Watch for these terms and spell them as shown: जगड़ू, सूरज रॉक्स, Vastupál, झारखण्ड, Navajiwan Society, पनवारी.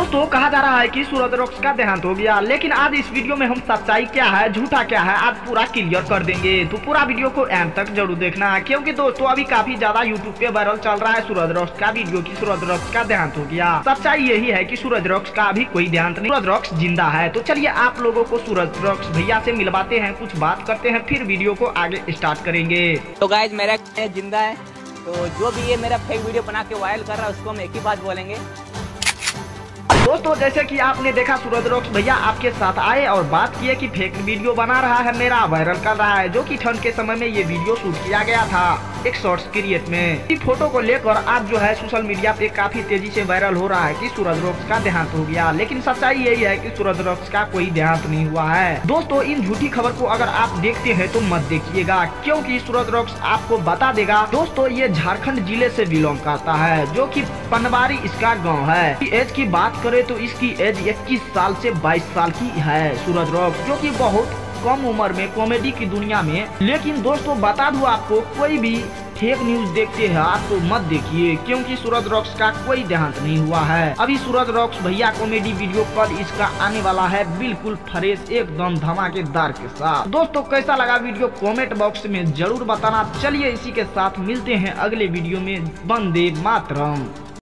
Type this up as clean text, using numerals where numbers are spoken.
दोस्तों कहा जा रहा है कि सूरज रॉक्स का देहांत हो गया, लेकिन आज इस वीडियो में हम सच्चाई क्या है, झूठा क्या है, आज पूरा क्लियर कर देंगे। तो पूरा वीडियो को एंड तक जरूर देखना, क्योंकि दोस्तों अभी काफी ज्यादा यूट्यूब पे वायरल चल रहा है सूरज रॉक्स का वीडियो की सूरज रॉक्स का देहांत हो गया। सच्चाई यही है कि सूरज रॉक्स का अभी कोई देहांत नहीं, सूरज रॉक्स जिंदा है। तो चलिए आप लोगों को सूरज रॉक्स भैया से मिलवाते हैं, कुछ बात करते हैं, फिर वीडियो को आगे स्टार्ट करेंगे। तो गाइस मेरा जिंदा है, तो जो भी ये मेरा फेक वीडियो बना के वायरल कर रहा है उसको हम एक ही बात बोलेंगे। दोस्तों जैसे कि आपने देखा सूरज रॉक्स भैया आपके साथ आए और बात किए कि फेक वीडियो बना रहा है मेरा, वायरल कर रहा है, जो कि ठंड के समय में ये वीडियो शूट किया गया था एक शॉर्ट्स क्रिएट में। इस फोटो को लेकर आज जो है सोशल मीडिया पे काफी तेजी से वायरल हो रहा है कि सूरज रॉक्स का देहांत हो गया, लेकिन सच्चाई यही है कि सूरज रॉक्स का कोई देहांत नहीं हुआ है। दोस्तों इन झूठी खबर को अगर आप देखते हैं तो मत देखिएगा, क्योंकि सूरज रॉक्स आपको बता देगा। दोस्तों ये झारखण्ड जिले से बिलोंग करता है, जो कि पनवारी इसका गाँव है। एज की बात करे तो इसकी एज 21 साल से 22 साल की है सूरज रॉक्स, जो कि बहुत कम उम्र में कॉमेडी की दुनिया में। लेकिन दोस्तों बता दूं आपको, कोई भी फेक न्यूज देखते हैं आप तो मत देखिए, क्योंकि सूरज रॉक्स का कोई देहांत नहीं हुआ है। अभी सूरज रॉक्स भैया कॉमेडी वीडियो पर इसका आने वाला है बिल्कुल फ्रेश, एकदम धमाकेदार के साथ। दोस्तों कैसा लगा वीडियो कमेंट बॉक्स में जरूर बताना। चलिए इसी के साथ मिलते हैं अगले वीडियो में। वंदे मातरम।